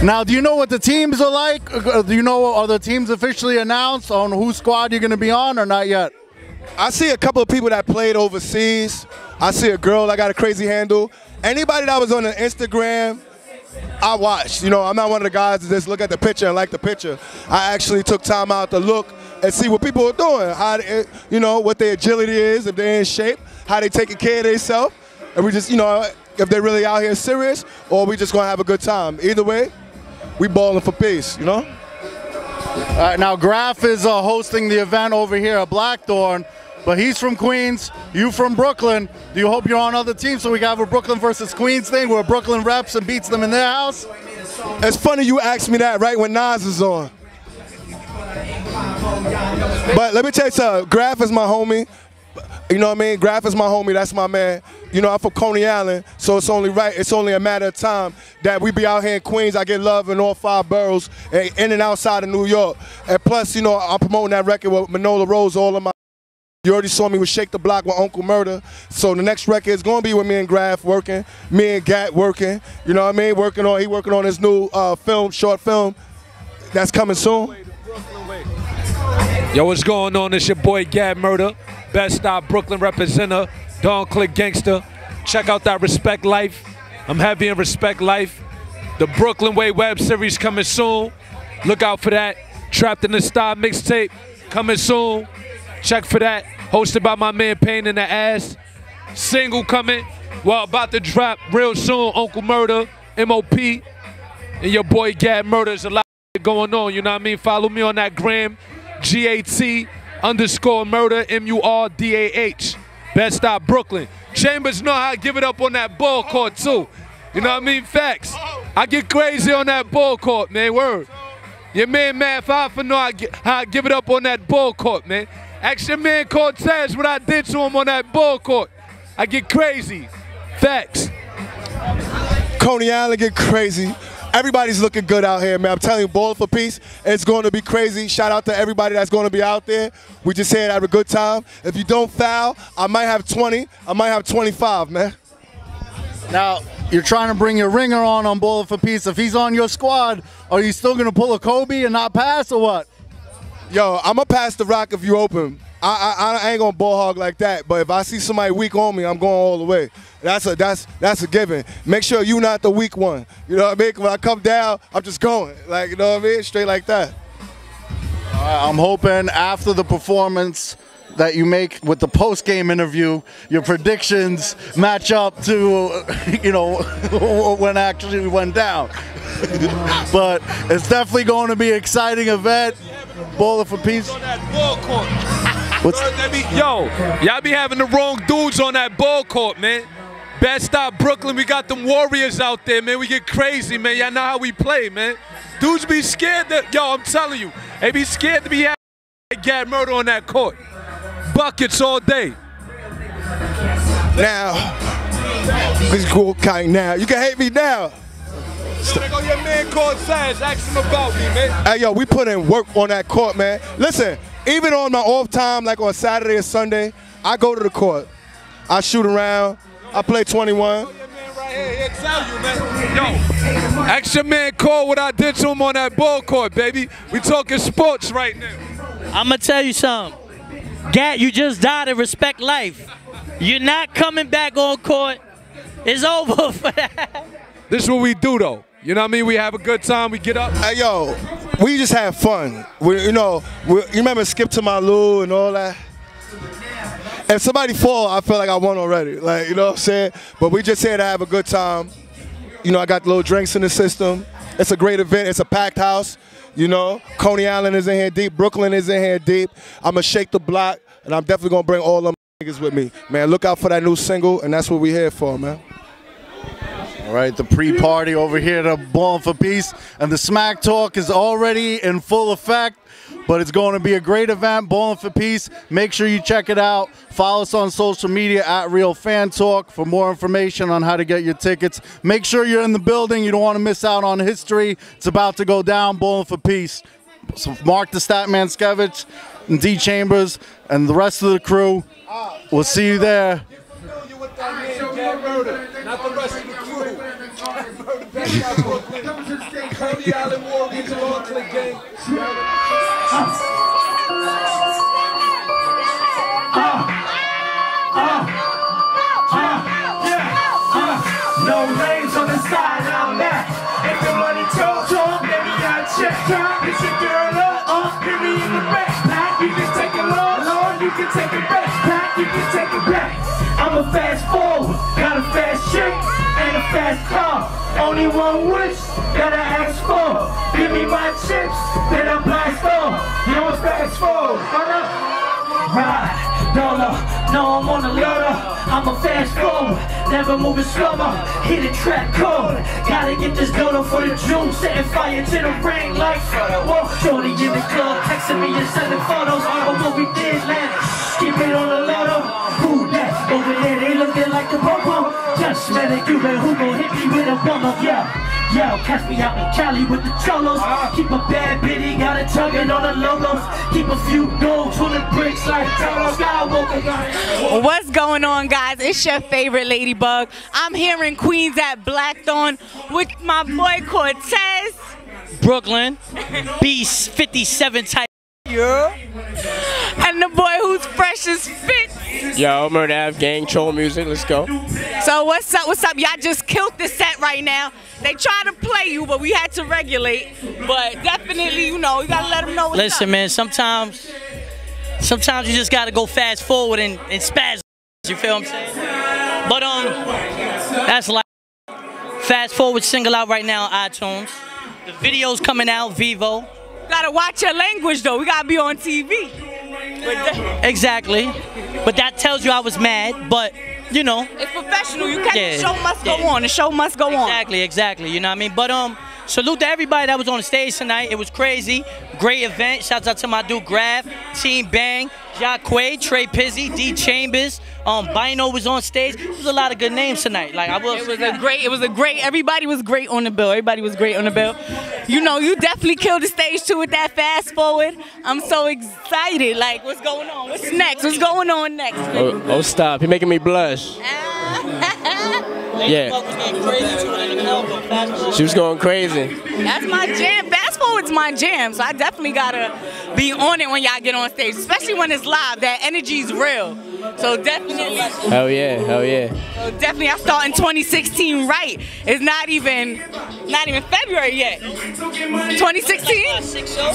now, do you know what the teams are like? Do you know, are the teams officially announced on whose squad you're going to be on or not yet? I see a couple of people that played overseas. I see a girl that got a crazy handle. Anybody that was on the Instagram, I watched. You know, I'm not one of the guys that just look at the picture and like the picture. I actually took time out to look and see what people are doing, how they, you know, what their agility is, if they're in shape, how they taking care of themselves, and we just, you know, if they're really out here serious, or we just gonna have a good time. Either way, we balling for peace, you know. All right, now Graf is uh, hosting the event over here at Blackthorn, but he's from Queens, you from Brooklyn. Do you hope you're on other teams so we can have a Brooklyn versus Queens thing where Brooklyn reps and beats them in their house? It's funny you asked me that right when Nas is on. But let me tell you something, Graf is my homie, you know what I mean? Graf is my homie, that's my man. You know, I'm from Coney Island, so it's only right, it's only a matter of time that we be out here in Queens. I get love in all five boroughs, and in and outside of New York. And plus, you know, I'm promoting that record with Manola Rose, all of my... You already saw me with Shake the Block with Uncle Murder. So the next record is going to be with me and Graf working, me and Gat working, you know what I mean? Working on, he working on his new uh, film, short film, that's coming soon. Yo, what's going on? It's your boy Gab Murder, Best Stop Brooklyn representative, Don Click Gangster. Check out that Respect Life. I'm heavy in Respect Life. The Brooklyn Way web series coming soon. Look out for that. Trapped in the Star mixtape coming soon. Check for that. Hosted by my man Pain in the Ass. Single coming. Well, about to drop real soon. Uncle Murder, M O P, and your boy Gab Murder. There's a lot going on, you know what I mean? Follow me on that gram, G A T underscore murder, M U R D A H. Best Stop Brooklyn. Chambers know how to give it up on that ball court, too. You know what I mean? Facts. I get crazy on that ball court, man. Word. Your man, Math Alpha, know how I give it up on that ball court, man. Ask your man Cortez what I did to him on that ball court. I get crazy. Facts. Coney Island get crazy. Everybody's looking good out here, man. I'm telling you, ball for peace. It's going to be crazy. Shout out to everybody that's going to be out there. We just here to have a good time. If you don't foul, I might have twenty. I might have twenty-five, man. Now, you're trying to bring your ringer on on Bowler for Peace. If he's on your squad, are you still going to pull a Kobe and not pass or what? Yo, I'm going to pass the rock if you open. I, I, I ain't going to ball hog like that, but if I see somebody weak on me, I'm going all the way. That's a, that's, that's a given. Make sure you're not the weak one. You know what I mean? When I come down, I'm just going. Like, you know what I mean? Straight like that. All right, I'm hoping after the performance that you make with the post-game interview, your predictions match up to, you know, when actually we went down. But it's definitely going to be an exciting event. Bowler for Peace. What's Yo, y'all be having the wrong dudes on that ball court, man. Best Stop Brooklyn, we got them warriors out there, man. We get crazy, man. Y'all know how we play, man. Dudes be scared that, yo, I'm telling you, they be scared to be having Gad Murder on that court. Buckets all day. Now, this is cool, kind now. You can hate me now. They go your man called Sash. Ask him about me, man. Hey, yo, we put in work on that court, man. Listen, even on my off time, like on Saturday or Sunday, I go to the court. I shoot around. I play twenty-one. Yo, your man right here, he excel you, man. Yo, ask your man Cole what I did to him on that ball court, baby. We talking sports right now. I'm going to tell you something. Gat, you just died and respect life. You're not coming back on court. It's over for that. This is what we do, though. You know what I mean? We have a good time. We get up. Hey, yo, we just have fun. We, you know, we, you remember Skip to My Lou and all that? If somebody fall, I feel like I won already. Like, you know what I'm saying? But we just here to have a good time. You know, I got little drinks in the system. It's a great event. It's a packed house. You know, Coney Island is in here deep. Brooklyn is in here deep. I'm going to shake the block, and I'm definitely going to bring all them niggas with me. Man, look out for that new single, and that's what we're here for, man. All right, the pre-party over here to Ball for Peace, and the smack talk is already in full effect, but it's going to be a great event, Ball for Peace. Make sure you check it out. Follow us on social media at Real Fan Talk for more information on how to get your tickets. Make sure you're in the building. You don't want to miss out on history. It's about to go down, Ball for Peace. So Mark the Statman Skevich and D Chambers and the rest of the crew, we'll see you there. No names on the side, I'm back. If the money talk, talk, baby, I check. Get your girl up, up, hit me in the back. Pack, you can take it long, long, you can take it back. Pack, you can take it back. I'm a fast forward, got a fast shake. And a fast car, only one wish that I ask for. Give me my chips, then I blast off. You know what's fast forward, brother? Ride, dollar, no I'm on the loader. I'm a fast forward, never moving slower. Hit a track cold, gotta get this dodo for the juice. Setting fire to the ring like whoa. Shorty in the club, texting me and sending photos of what we did last. Keep it on the loader. Over there, they looking like the bumper. Just met a Cuban who gon' hit me with a bummer. Yeah, yeah, catch me out in Cali with the cholos. Keep a bad bitty, got it tugging on the logos. Keep a few dogs on the bricks like Charles Skywalker. What's going on, guys? It's your favorite Ladybug. I'm here in Queens at Blackthorn with my boy Cortez. Brooklyn, Beast fifty-seven type. Yeah. And the boy who's fresh as fit. Yo, Murder Ave Gang, troll music, let's go. So what's up, what's up? Y'all just killed the set right now. They tried to play you, but we had to regulate. But definitely, you know, you gotta let them know what's Listen, up. man, sometimes, sometimes you just gotta go fast forward and, and spaz, you feel what I'm saying? But um, that's like fast forward single out right now on iTunes. The video's coming out, Vivo. Gotta watch your language though. We gotta be on T V. But exactly. But that tells you I was mad. But you know, it's professional. You can't. Yeah, the show must yeah. go on. The show must go exactly, on. Exactly. Exactly. You know what I mean? But um, salute to everybody that was on the stage tonight. It was crazy. Great event. Shouts out to my dude Grav, Team Bang, Jacque, Trey Pizzi, D Chambers. Um, Bino was on stage. There was a lot of good names tonight. Like I will. It was a great. It was a great. Everybody was great on the bill. Everybody was great on the bill. You know, you definitely killed the stage too with that fast forward. I'm so excited. Like, what's going on? What's next? What's going on next? Oh, oh stop! You're making me blush. Yeah. She was going crazy. That's my jam. Fast forward's my jam. So I definitely gotta be on it when y'all get on stage, especially when it's live. That energy's real. So definitely. Hell yeah, hell yeah. So definitely, I start in twenty sixteen right. It's not even, not even February yet. twenty sixteen? Like my sixth show?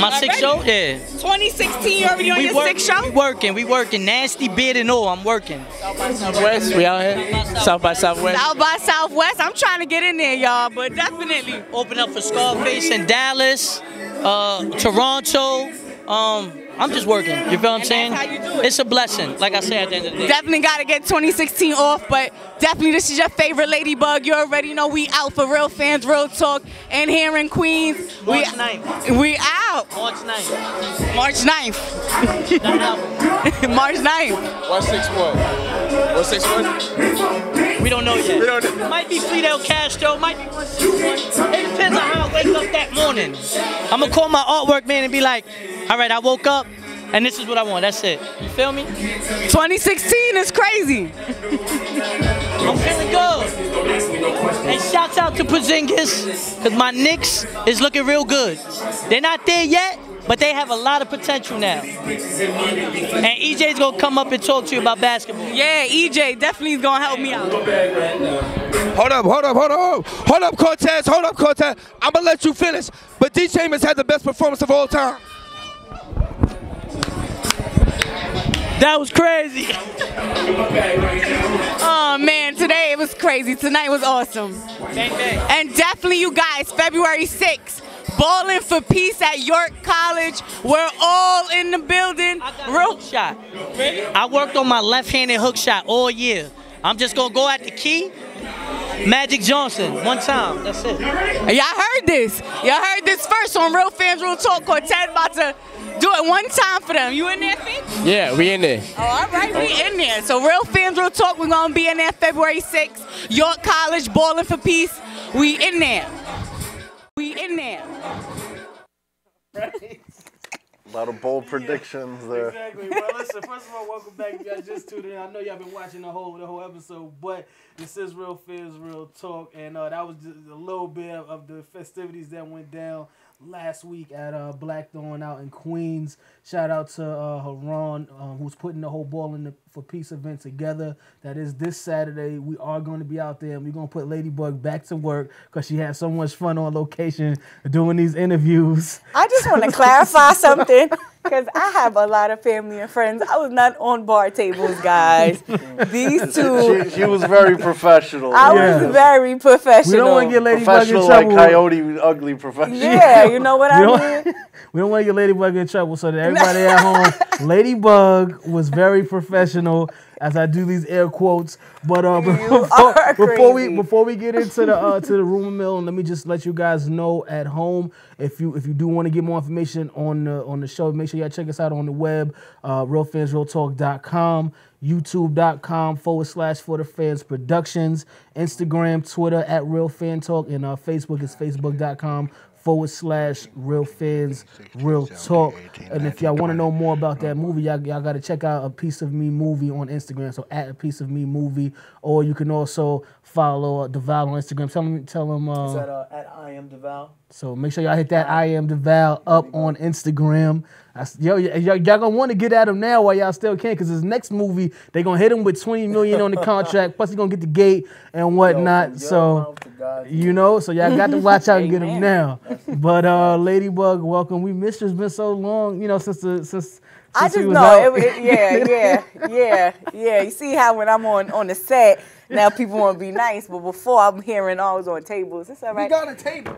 My sixth show? Yeah. twenty sixteen, you already on we your work, sixth show? We working, we working. Nasty beard and all, I'm working. South by Southwest, we out here? South by, South by Southwest. South by Southwest, I'm trying to get in there, y'all, but definitely. Open up for Scarface in Dallas, uh, Toronto, um, I'm just working. You feel what I'm saying? That's how you do it. It's a blessing, like I said at the end of the day. Definitely got to get twenty sixteen off, but definitely this is your favorite Ladybug. You already know we out for Real Fans, Real Talk, and here in Queens. March ninth. We out. March ninth. March ninth. March ninth. one six one. one six one? We don't know yet. We don't know. Might be Fleetel Castro, might be one six one. It depends on how I wake up that morning. I'm going to call my artwork man and be like, all right, I woke up, and this is what I want. That's it. You feel me? twenty sixteen is crazy. I'm feeling good. And shouts out to Porzingis, because my Knicks is looking real good. They're not there yet, but they have a lot of potential now. And E J's going to come up and talk to you about basketball. Yeah, E J definitely is going to help me out. Hold up, hold up, hold up. Hold up, Cortez. Hold up, Cortez. I'm going to let you finish. But D. Chambers had the best performance of all time. That was crazy. Oh man, today it was crazy. Tonight was awesome. Bang, bang. And definitely you guys, February sixth, Ballin' for Peace at York College. We're all in the building. I got Real hook shot. I worked on my left-handed hook shot all year. I'm just gonna go at the key. Magic Johnson, one time, that's it. Y'all heard this. Y'all heard this first on Real Fans, Real Talk. Cortez about to do it one time for them. You in there, Finn? Yeah, we in there. Oh, all right, we in there. So Real Fans, Real Talk, we're going to be in there February sixth. York College, Ballin' for Peace. We in there. We in there. Right. A lot of bold predictions there. Exactly. Well, listen, first of all, welcome back. If y'all just tuned in, I know y'all been watching the whole the whole episode, but this is Real Fans, Real Talk, and uh, that was just a little bit of the festivities that went down last week at uh, Blackthorn out in Queens. Shout out to uh, Haran, um, who's putting the whole ball in the, for Peace event together. That is this Saturday. We are going to be out there, and we're going to put Ladybug back to work because she had so much fun on location doing these interviews. I just want to clarify something because I have a lot of family and friends. I was not on bar tables, guys. These two. She, she was very professional. I yeah. was very professional. We don't want to get Ladybug in trouble. Like Coyote Ugly professional. Yeah. You know what I mean? Don't, we don't want to get Ladybug in trouble, so that everybody at home, Ladybug was very professional, as I do these air quotes. But uh, before, before we before we get into the uh, to the rumor mill, and let me just let you guys know at home, if you if you do want to get more information on the on the show, make sure y'all check us out on the web, uh, real fans real talk dot com. YouTube.com forward slash for the fans productions, Instagram, Twitter at Real Fan Talk, and uh, Facebook is facebook.com forward slash Real Fans, Real Talk. And if y'all want to know more about that movie, y'all got to check out A Piece of Me Movie on Instagram. So at A Piece of Me Movie, or you can also follow DeVale on Instagram. Tell him, tell him. Uh, Is that uh, at I Am DeVale? So make sure y'all hit that I Am DeVale up on Instagram. I, yo, y'all gonna want to get at him now while y'all still can, because his next movie they gonna hit him with twenty million on the contract. Plus he gonna get the gate and whatnot. Yo, yo, so God, you know, so y'all got to watch out and get him now. But uh, Ladybug, welcome. We missed you. It's been so long, you know, since the since I just know. It, it, yeah, yeah, yeah, yeah. You see how when I'm on, on the set, now people want to be nice, but before I'm hearing always on tables. It's all right. We got a table.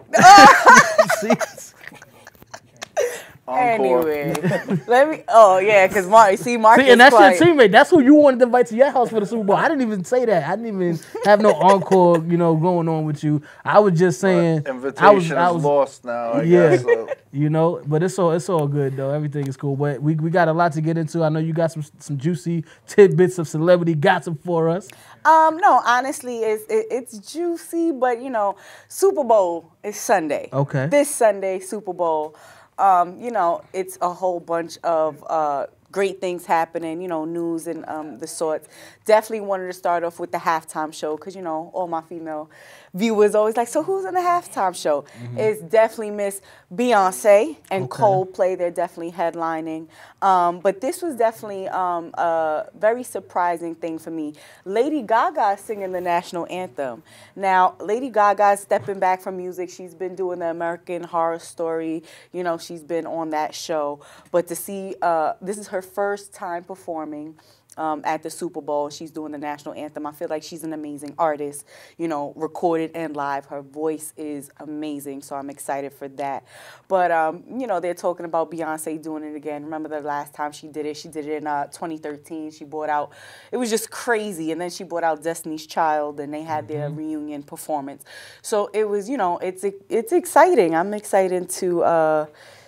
Encore. Anyway, let me. Oh yeah, because Mark, see, Mark. See, and that's quiet. Your teammate. That's who you wanted to invite to your house for the Super Bowl. I didn't even say that. I didn't even have no encore, you know, going on with you. I was just saying. Well, invitation I was, I was, is lost now. I yeah, guess, so. You know, but it's all it's all good though. Everything is cool. But we we got a lot to get into. I know you got some some juicy tidbits of celebrity gossip for us. Um, no, honestly, it's it, it's juicy, but you know, Super Bowl is Sunday. Okay. This Sunday, Super Bowl. Um, you know, it's a whole bunch of uh, great things happening, you know, news and um, the sorts. Definitely wanted to start off with the halftime show because, you know, all my female viewers always like, so who's in the halftime show? Mm-hmm. It's definitely Miss Beyonce and okay. Coldplay. They're definitely headlining. Um, but this was definitely um, a very surprising thing for me. Lady Gaga singing the national anthem. Now, Lady Gaga's stepping back from music. She's been doing the American Horror Story. You know, she's been on that show. But to see, uh, this is her first time performing. Um, at the Super Bowl, she's doing the national anthem. I feel like she's an amazing artist, you know, recorded and live. Her voice is amazing, so I'm excited for that. But, um, you know, they're talking about Beyonce doing it again. Remember the last time she did it? She did it in uh, twenty thirteen. She brought out, it was just crazy. And then she brought out Destiny's Child, and they had their mm-hmm. reunion performance. So it was, you know, it's it's exciting. I'm excited to uh,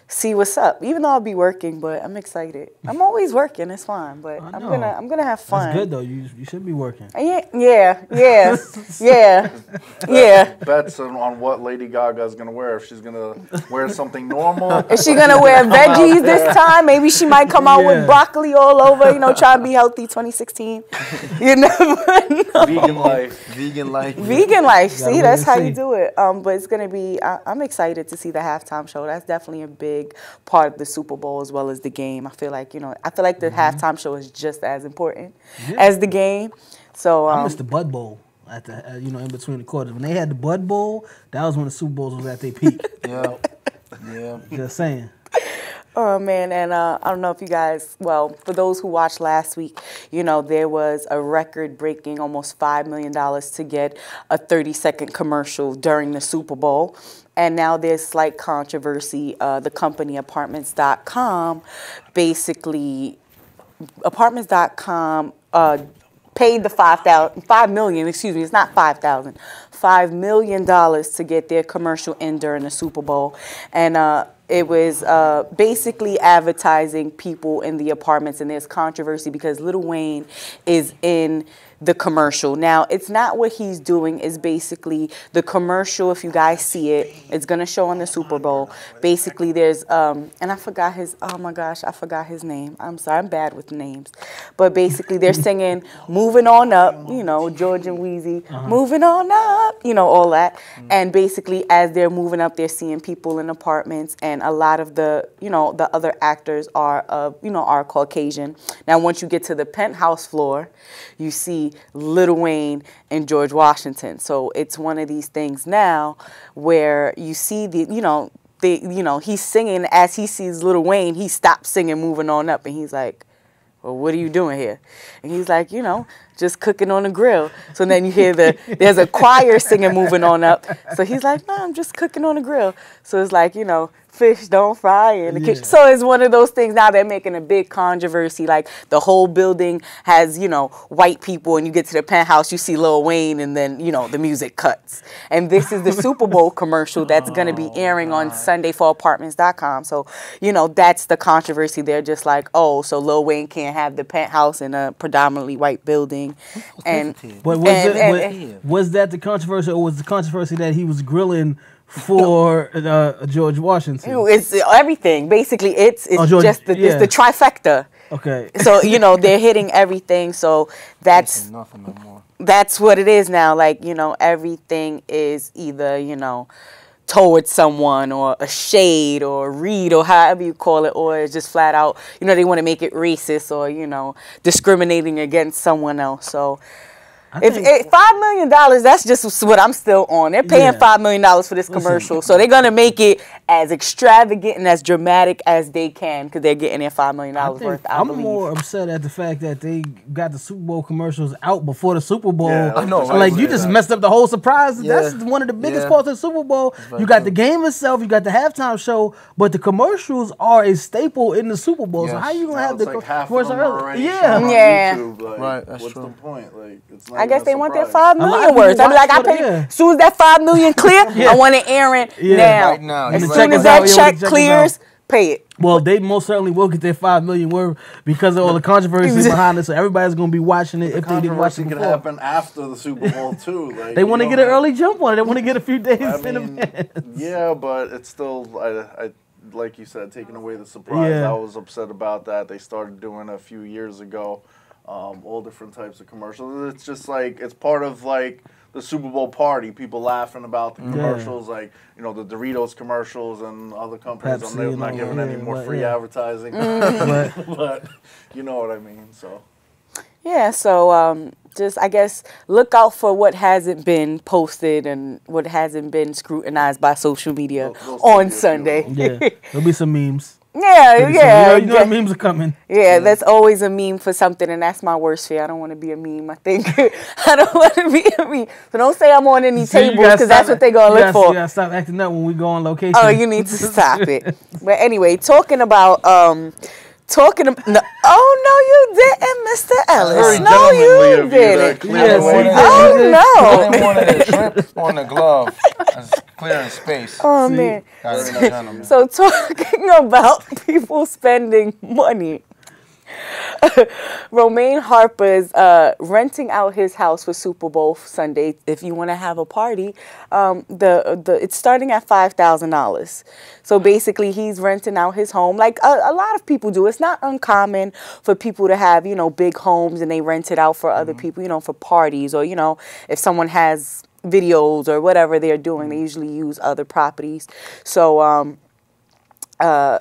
see what's up. Even though I'll be working, but I'm excited. I'm always working. It's fine, but I'm gonna I'm gonna have fun. That's good though. You you should be working. Yeah, yeah, yeah, yeah, yeah. That's on what Lady Gaga's gonna wear. If she's gonna wear something normal, is she gonna wear veggies this time? Maybe she might come out yeah. with broccoli all over. You know, try to be healthy. twenty sixteen. You never know. Vegan life. Vegan life. Vegan life. See, that's how see. you do it. Um, but it's gonna be. I, I'm excited to see the halftime show. That's definitely a big. Big part of the Super Bowl as well as the game. I feel like, you know, I feel like the mm-hmm. halftime show is just as important yeah. as the game. So um, I missed the Bud Bowl at the uh, you know, in between the quarters. When they had the Bud Bowl, that was when the Super Bowls was at their peak. Yeah, yeah. Just saying. Oh, man, and uh, I don't know if you guys, well, for those who watched last week, you know, there was a record-breaking almost five million dollars to get a thirty-second commercial during the Super Bowl, and now there's slight controversy. Uh, the company Apartments dot com, basically, Apartments dot com uh, paid the five thousand, five million dollars, excuse me, it's not five thousand dollars, five million dollars to get their commercial in during the Super Bowl, and uh it was uh, basically advertising people in the apartments, and there's controversy because Lil Wayne is in the commercial. Now, it's not what he's doing. It's basically the commercial, if you guys see it, it's going to show on the Super Bowl. Basically, there's, um, and I forgot his, oh my gosh, I forgot his name. I'm sorry, I'm bad with names. But basically, they're singing, moving on up, you know, George and Wheezy, uh-huh. moving on up, you know, all that. Mm-hmm. And basically, as they're moving up, they're seeing people in apartments, and a lot of the, you know, the other actors are, uh, you know, are Caucasian. Now, once you get to the penthouse floor, you see Lil Wayne and George Washington. So it's one of these things now where you see the, you know, the, you know, he's singing as he sees Lil Wayne, he stops singing, moving on up, and he's like, well, what are you doing here? And he's like, you know, just cooking on the grill. So then you hear the, there's a choir singing, moving on up. So he's like, no, I'm just cooking on the grill. So it's like, you know, fish don't fry in the yeah. kitchen. So it's one of those things now they're making a big controversy. Like the whole building has, you know, white people, and you get to the penthouse, you see Lil Wayne, and then, you know, the music cuts. And this is the Super Bowl commercial that's going to be airing on Sunday for Apartments dot com. So, you know, that's the controversy. They're just like, oh, so Lil Wayne can't have the penthouse in a predominantly white building. And, but was, and, it, and, and, was, was that the controversy, or was the controversy that he was grilling for uh, George Washington? It's everything. Basically, it's, it's oh, George, just the, yeah. it's the trifecta. Okay. So, you know, they're hitting everything. So that's nothing no more. That's what it is now. Like, you know, everything is either, you know, towards someone, or a shade, or a read, or however you call it, or it's just flat out, you know, they want to make it racist, or, you know, discriminating against someone else. So If, if five million dollars, that's just what I'm still on. They're paying yeah. five million dollars for this commercial. Listen. So they're going to make it as extravagant and as dramatic as they can because they're getting their five million dollars worth, I I'm believe. more upset at the fact that they got the Super Bowl commercials out before the Super Bowl. Yeah, I know. Like, you just that. messed up the whole surprise. Yeah. That's one of the biggest yeah. parts of the Super Bowl. That's you got true. the game itself. You got the halftime show. But the commercials are a staple in the Super Bowl. Yes. So how you going to have the like co commercials early? Yeah. yeah. YouTube, like, right. That's what's true. the point? Like, it's not I guess they surprise. want their five million worth. I mean, like I pay. As soon as that five million clear, yeah. I want it, Aaron. Yeah. Now, right now. as soon as that check clears, pay it. Well, they most certainly will get their five million worth because of all the controversy behind it. So everybody's going to be watching it the if they didn't watch it before. Could happen after the Super Bowl too. Like, they want to get an early jump on it. They want to get a few days I mean, in advance. Yeah, but it's still. I, I, like you said, taking away the surprise. Yeah. I was upset about that. They started doing a few years ago. Um, all different types of commercials. It's just like, it's part of like the Super Bowl party. People laughing about the commercials, yeah. like, you know, the Doritos commercials and other companies. I'm not, not giving yeah, any more but, free yeah. advertising. but, but you know what I mean, so. Yeah, so um, just, I guess, look out for what hasn't been posted and what hasn't been scrutinized by social media we'll, we'll on Sunday. Yeah, there'll be some memes. Yeah, yeah. Some, you know, yeah. memes are coming. Yeah, yeah, that's always a meme for something, and that's my worst fear. I don't want to be a meme, I think. I don't want to be a meme. So don't say I'm on any so tables, because that's what they're going to look gotta, for. You got to stop acting up when we go on location. Oh, you need to stop it. But anyway, talking about... Um, Talking about, no, oh, no, you didn't, Mister Ellis. No, you didn't. Yes, oh, no. I wanted a drip on the glove. It's clearing space. Oh, See? man. God, so, talking about people spending money, Romaine Harper's uh, renting out his house for Super Bowl Sunday. If you want to have a party, um, the the it's starting at five thousand dollars. So basically, he's renting out his home like a, a lot of people do. It's not uncommon for people to have, you know, big homes and they rent it out for mm-hmm. other people, you know, for parties, or, you know, if someone has videos or whatever they're doing, they usually use other properties. So um, uh,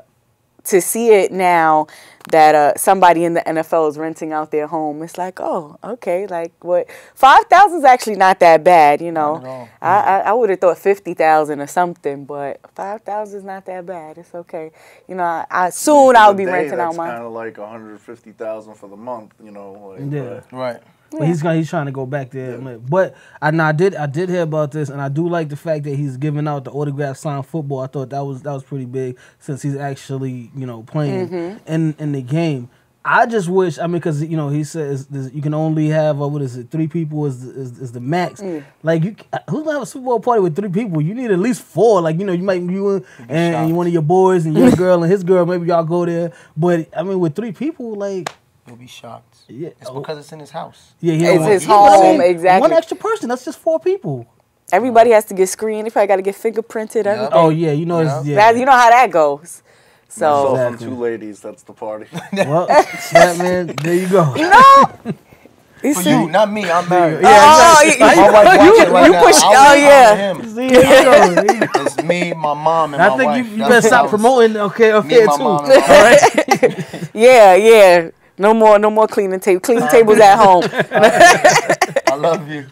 to see it now. That uh, somebody in the N F L is renting out their home. It's like, oh, okay, like what? Five thousand is actually not that bad, you know. No. I I, I would have thought fifty thousand or something, but five thousand is not that bad. It's okay, you know. I, I soon I'll be day, renting out my. Kind of like one hundred fifty thousand for the month, you know. Like, yeah, but, right. Yeah. But he's gonna he's trying to go back there. Yeah. But I know I did I did hear about this, and I do like the fact that he's giving out the autograph signed football. I thought that was that was pretty big since he's actually, you know, playing mm-hmm. in in the game. I just wish, I mean, because, you know, he says you can only have, uh, what is it, three people is is, is the max. Mm. Like, you, who's going to have a Super Bowl party with three people? You need at least four. Like, you know, you might, you and, and one of your boys and your girl and his girl, maybe y'all go there. But, I mean, with three people, like... You'll be shocked. Yeah. It's because it's in his house. Yeah, he It's his eat. home, exactly. One extra person, that's just four people. Everybody has to get screened. They probably got to get fingerprinted. Yep. Oh, yeah, you know. Yep. It's, yeah. That, you know how that goes. So, exactly. From two ladies, that's the party. Well, that man, there you go. No, for you, not me. I'm married. Yeah, oh, you, my wife you, it right you push. Now. Oh yeah. See, you it's me, my mom, and I my wife. I think you, you better stop promoting. Okay, okay, too. Mom, right? Yeah, yeah. No more, no more cleaning table. Cleaning tables at home. I love you.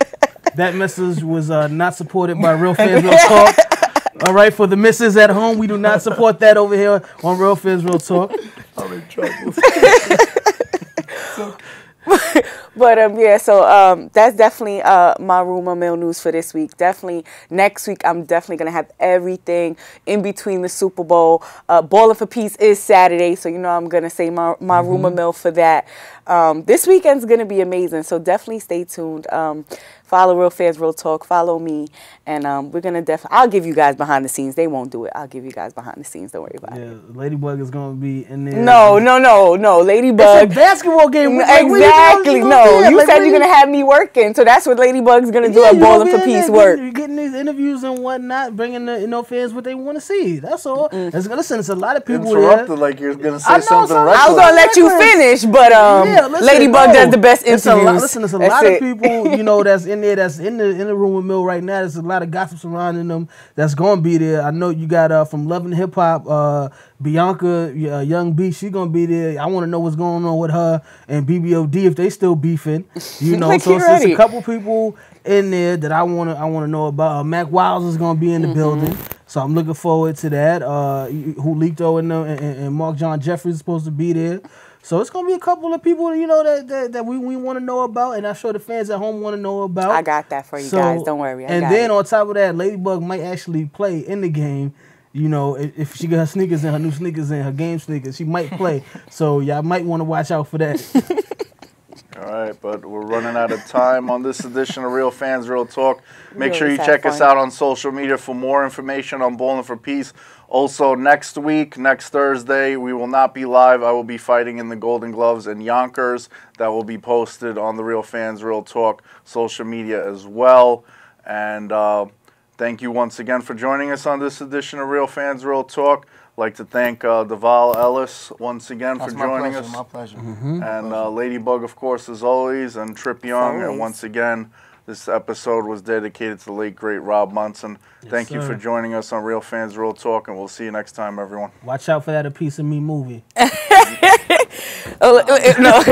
That message was uh, not supported by Real Fans Real Talk. All right, for the missus at home, we do not support that over here on Real Fans Real Talk. I'm in trouble. So. But, um, yeah, so um, that's definitely uh, my rumor mill news for this week. Definitely next week, I'm definitely going to have everything in between the Super Bowl. Uh, Ballin' for Peace is Saturday, so, you know, I'm going to say my, my mm-hmm. rumor mill for that. Um, this weekend's going to be amazing, so definitely stay tuned. Um, follow Real Fans Real Talk. Follow me. And um, we're going to definitely, I'll give you guys behind the scenes. They won't do it. I'll give you guys behind the scenes. Don't worry about yeah, it. Yeah, Ladybug is going to be in there. No, no, no, no. Ladybug. It's a basketball game. No, like, exactly. You no, you like, said you're you... going to have me working. So that's what Ladybug's going to do yeah, at Ballin' for Peace work. You're getting these interviews and whatnot, bringing the, you know, fans what they want to see. That's all. Mm-hmm. It's, listen, it's a lot of people. Interrupted there. Like you're going to say something right. I was going to let you finish, but um, yeah, listen, Ladybug no, does the best interviews. It's a lot, listen, it's a that's lot it. of people, you know, that's in there that's in the in the room with Mill right now. There's a lot of gossip surrounding them that's going to be there. I know you got uh, from Love and Hip Hop, uh, Bianca uh, Young B. She's going to be there. I want to know what's going on with her and B B O D if they still beefing. You know, like so it's ready. Just a couple people in there that I want to I want to know about. Uh, Mac Wiles is going to be in the mm-hmm. building. So I'm looking forward to that. Uh, Julito and, them, and, and Mark John Jeffries is supposed to be there. So it's going to be a couple of people, you know, that that, that we, we want to know about, and I'm sure the fans at home want to know about. I got that for you so, guys. Don't worry. I and got then it. On top of that, Ladybug might actually play in the game. You know, if, if she got her sneakers and her new sneakers and her game sneakers, she might play. So y'all might want to watch out for that. All right, but we're running out of time on this edition of Real Fans, Real Talk. Make really sure you check fun. us out on social media for more information on Bowling for Peace. Also, next week, next Thursday, we will not be live. I will be fighting in the Golden Gloves and Yonkers. That will be posted on the Real Fans, Real Talk social media as well. And uh, thank you once again for joining us on this edition of Real Fans, Real Talk. I'd like to thank uh, DeVale Ellis once again That's for joining pleasure, us. My pleasure. Mm-hmm. And uh, Ladybug, of course, as always, and Tripp Young. Always. And once again, this episode was dedicated to the late, great Rob Munson. Yes, thank sir. you for joining us on Real Fans, Real Talk, and we'll see you next time, everyone. Watch out for that A Piece of Me movie. Oh, no.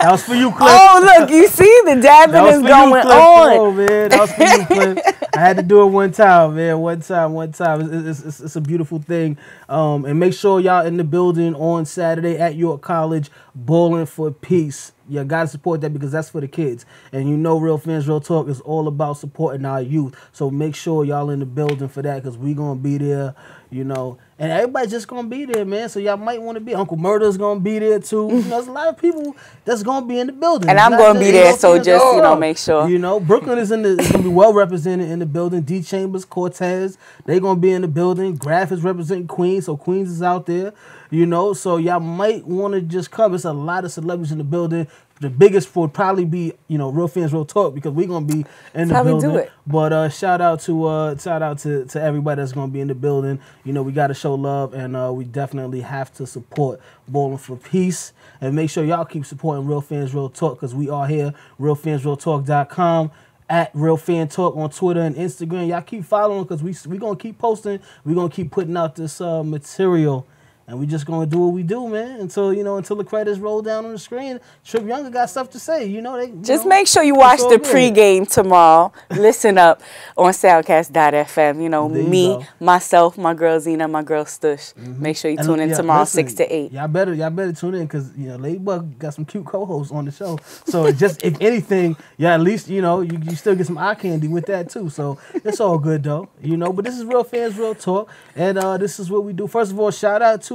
That was for you, Cliff. Oh, look, you see the dabbing is going Cliff. on. Oh, man. That was for you, Cliff. I had to do it one time, man. One time, one time. It's, it's, it's a beautiful thing. Um, and make sure y'all in the building on Saturday at York College, Bowling for Peace. You got to support that because that's for the kids. And you know Real Fans, Real Talk is all about supporting our youth. So make sure y'all in the building for that because we're going to be there, you know. And everybody's just going to be there, man. So y'all might want to be. Uncle Murder's going to be there, too. You know, there's a lot of people that's going to be in the building. And it's I'm going to be there, so just, you know, make sure. You know, Brooklyn is in the, going to be well represented in the building. D. Chambers, Cortez, they're going to be in the building. Graff is representing Queens, so Queens is out there. You know, so y'all might want to just come. It's a lot of celebrities in the building. The biggest would probably be, you know, Real Fans, Real Talk because we're gonna be in the building. That's how we do it. But uh, shout out to uh, shout out to, to everybody that's gonna be in the building. You know, we gotta show love, and uh, we definitely have to support Bowling for Peace, and make sure y'all keep supporting Real Fans, Real Talk because we are here. Real Fans Real Talk dot com. At Real Fan Talk on Twitter and Instagram. Y'all keep following because we we gonna keep posting. We gonna keep putting out this uh, material. And we just gonna do what we do, man. Until you know, until the credits roll down on the screen, Tripp Younger got stuff to say. You know, they you just know, make sure you watch the good. pregame tomorrow. Listen up on Soundcast dot F M. You know, there me, you myself, my girl Zena, my girl Stush. Mm-hmm. Make sure you and tune in tomorrow, listen, six to eight. Y'all better, y'all better tune in because you know, Ladybug got some cute co-hosts on the show. So just if anything, yeah, at least you know you, you still get some eye candy with that too. So it's all good though, you know. But this is Real Fans, Real Talk, and uh, this is what we do. First of all, shout out to.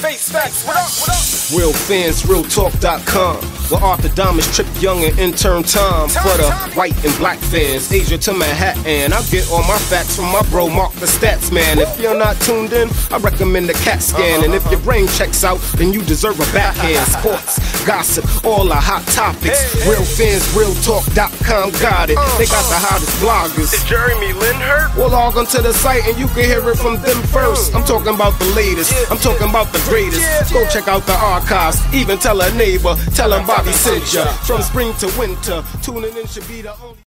Face facts. What up? What up? Real Fans Real Talk dot com. Where Arthur Domus, Tripp Young, and Intern Tom. For the white and black fans, Asia to Manhattan. I get all my facts from my bro, Mark the Stats Man. If you're not tuned in, I recommend the CAT scan. And if your brain checks out, then you deserve a backhand. Sports, gossip, all the hot topics. Real Fans Real Talk dot com got it. They got the hottest bloggers. Did Jeremy Lin hurt? We'll log onto the site and you can hear it from them first. I'm talking about the latest. I'm talking about the greatest. Go check out the archives. Even tell a neighbor. Tell them Bobby sent ya. From spring to winter, tuning in should be the only